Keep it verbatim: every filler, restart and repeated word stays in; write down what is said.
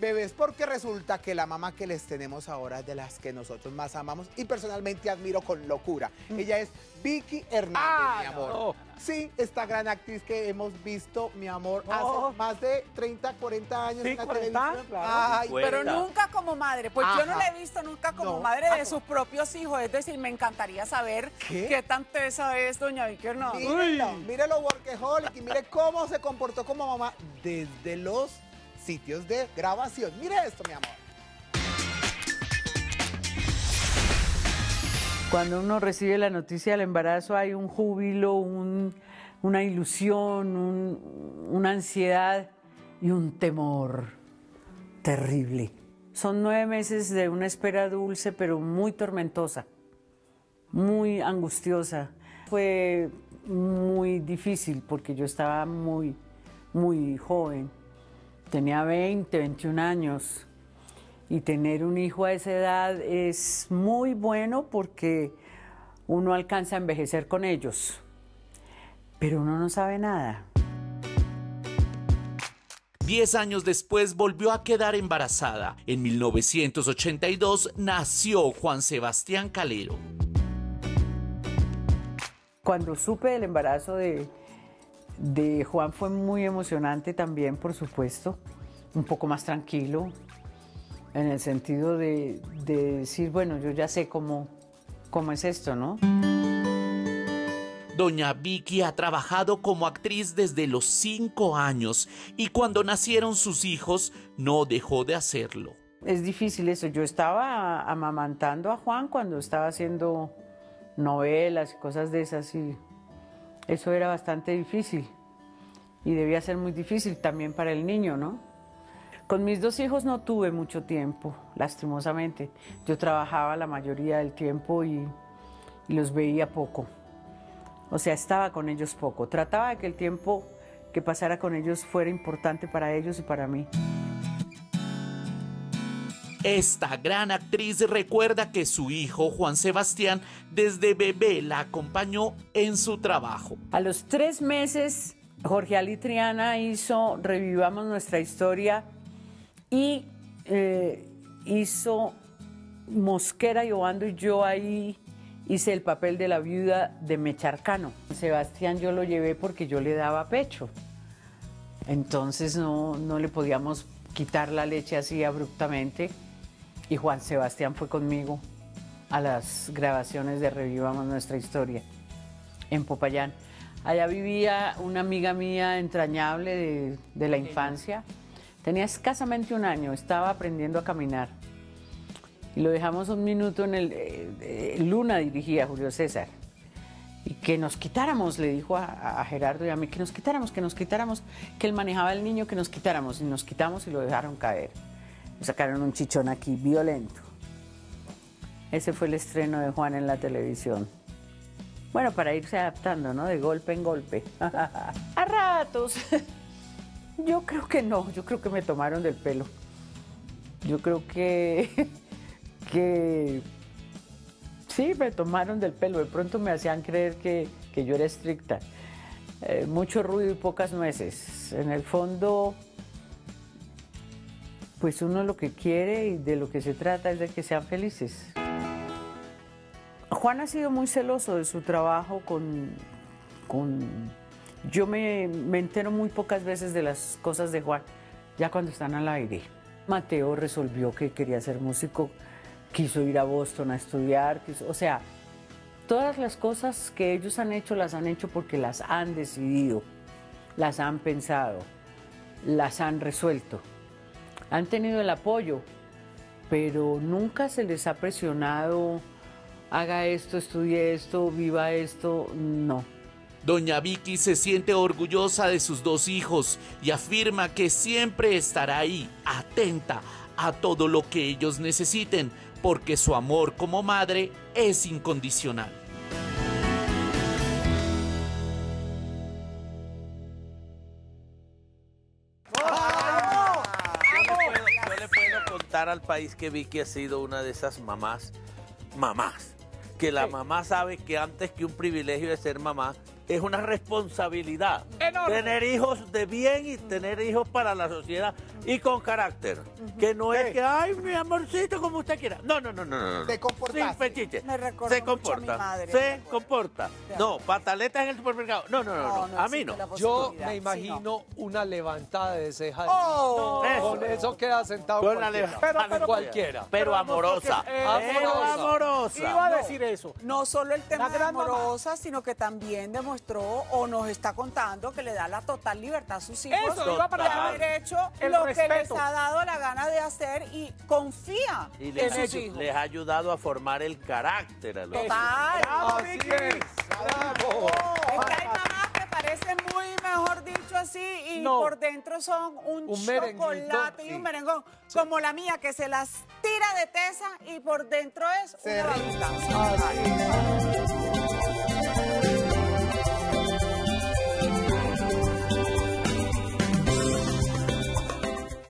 bebés, porque resulta que la mamá que les tenemos ahora es de las que nosotros más amamos y personalmente admiro con locura. Mm. Ella es Vicky Hernández, ah, mi amor. No. Sí, esta gran actriz que hemos visto, mi amor, oh. hace más de treinta, cuarenta años sí, en la televisión. Claro. Ay, pero nunca como madre. Pues Ajá. yo no la he visto nunca como no. madre de ah, sus propios hijos. Es decir, me encantaría saber qué, qué tan tesa es doña Vicky Hernández. Mírelo, mire lo workaholic y mire cómo se comportó como mamá desde los sitios de grabación. Mire esto, mi amor. Cuando uno recibe la noticia del embarazo hay un júbilo, un, una ilusión, un, una ansiedad y un temor terrible. Son nueve meses de una espera dulce, pero muy tormentosa, muy angustiosa. Fue muy difícil porque yo estaba muy, muy joven. Tenía veinte, veintiún años. Y tener un hijo a esa edad es muy bueno porque uno alcanza a envejecer con ellos, pero uno no sabe nada. Diez años después volvió a quedar embarazada. En mil novecientos ochenta y dos nació Juan Sebastián Calero. Cuando supe del embarazo de, de Juan fue muy emocionante también, por supuesto, un poco más tranquilo. En el sentido de, de decir, bueno, yo ya sé cómo, cómo es esto, ¿no? Doña Vicky ha trabajado como actriz desde los cinco años y cuando nacieron sus hijos no dejó de hacerlo. Es difícil eso. Yo estaba amamantando a Juan cuando estaba haciendo novelas y cosas de esas y eso era bastante difícil y debía ser muy difícil también para el niño, ¿no? Con mis dos hijos no tuve mucho tiempo, lastimosamente. Yo trabajaba la mayoría del tiempo y, y los veía poco. O sea, estaba con ellos poco. Trataba de que el tiempo que pasara con ellos fuera importante para ellos y para mí. Esta gran actriz recuerda que su hijo, Juan Sebastián, desde bebé la acompañó en su trabajo. A los tres meses, Jorge Ali Triana hizo Revivamos Nuestra Historia y eh, hizo Mosquera, Yobando y yo ahí hice el papel de la viuda de Mecharcano. Sebastián yo lo llevé porque yo le daba pecho, entonces no, no le podíamos quitar la leche así abruptamente y Juan Sebastián fue conmigo a las grabaciones de Revivamos Nuestra Historia en Popayán. Allá vivía una amiga mía entrañable de, de la infancia. Tenía escasamente un año, estaba aprendiendo a caminar. Y lo dejamos un minuto en el... Eh, eh, Luna dirigía a Julio César. Y que nos quitáramos, le dijo a, a Gerardo y a mí, que nos quitáramos, que nos quitáramos, que él manejaba al niño, que nos quitáramos. Y nos quitamos y lo dejaron caer. Nos sacaron un chichón aquí, violento. Ese fue el estreno de Juan en la televisión. Bueno, para irse adaptando, ¿no? De golpe en golpe. A ratos. Yo creo que no, yo creo que me tomaron del pelo. Yo creo que, que sí, me tomaron del pelo. De pronto me hacían creer que, que yo era estricta. Eh, mucho ruido y pocas nueces. En el fondo, pues uno lo que quiere y de lo que se trata es de que sean felices. Juan ha sido muy celoso de su trabajo con... con Yo me, me entero muy pocas veces de las cosas de Juan, ya cuando están al aire. Mateo resolvió que quería ser músico, quiso ir a Boston a estudiar, quiso, o sea, todas las cosas que ellos han hecho, las han hecho porque las han decidido, las han pensado, las han resuelto. Han tenido el apoyo, pero nunca se les ha presionado, haga esto, estudie esto, viva esto, no. Doña Vicky se siente orgullosa de sus dos hijos y afirma que siempre estará ahí, atenta a todo lo que ellos necesiten, porque su amor como madre es incondicional. ¡Bravo! ¡Bravo! Yo, le puedo, yo le puedo contar al país que Vicky ha sido una de esas mamás, mamás, que la mamá sabe que antes que un privilegio de ser mamá, es una responsabilidad. Enorme. Tener hijos de bien y tener hijos para la sociedad y con carácter. Uh-huh. Que no sí. es que, ay, mi amorcito, como usted quiera. No, no, no, no. no. Te comportas. Se comporta. Madre, se comporta. No, pataletas en el supermercado. No, no, no. no, no, no a mí no. Yo me imagino sí, no. una levantada de ceja. Oh, no. Con eso, eso queda sentado con cualquiera. La pero, pero, cualquiera. Pero amorosa. Eh, amorosa. amorosa. Iba a decir eso. No solo el tema de amorosa, sino que también demostró o nos está contando que le da la total libertad a sus hijos. Eso, iba para haber hecho lo respeto. que les ha dado la gana de hacer y confía y les, en sus hijos. Les ha ayudado a formar el carácter a los total. Bravo, Vicky. Bravo. Es que hay mamás que parecen muy, mejor dicho así, y no. por dentro son un, un chocolate y un merengón, sí. como la mía, que se las tira de tesa y por dentro es se una